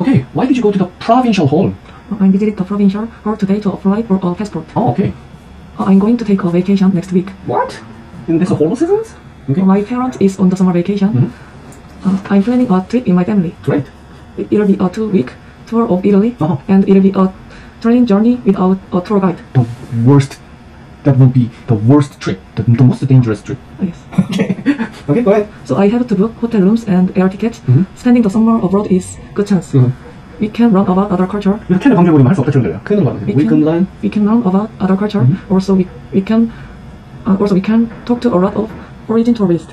Okay, why did you go to the provincial hall? I visited the provincial hall today to apply for a passport. Oh, okay. I'm going to take a vacation next week. What? That's the whole season? Okay. My parents is on the summer vacation. Mm-hmm. I'm planning a trip in my family. Great. It'll be a 2-week tour of Italy, and it'll be a train journey without a tour guide. The worst. That will be the worst trip, the most dangerous trip. Yes. Okay. Okay, go ahead. So I have to book hotel rooms and air tickets. Spending the summer abroad is good chance. We can learn about other culture. We can learn about other culture. Also, we can talk to a lot of foreign tourists.